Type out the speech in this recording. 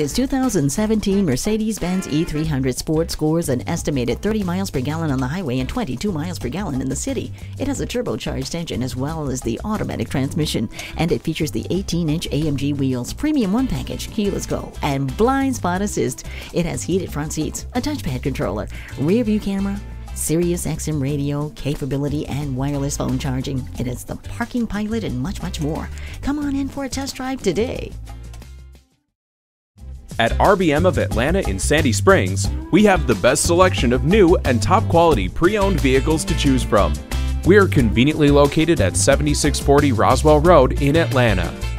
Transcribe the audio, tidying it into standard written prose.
This 2017 Mercedes-Benz E300 Sport scores an estimated 30 miles per gallon on the highway and 22 miles per gallon in the city. It has a turbocharged engine as well as the automatic transmission, and it features the 18-inch AMG wheels, Premium 1 package, KEYLESS-GO, and blind spot assist. It has heated front seats, a touchpad controller, rear view camera, SiriusXM radio capability, and wireless phone charging. It has the parking pilot and much more. Come on in for a test drive today. At RBM of Atlanta in Sandy Springs, we have the best selection of new and top quality pre-owned vehicles to choose from. We are conveniently located at 7640 Roswell Road in Atlanta.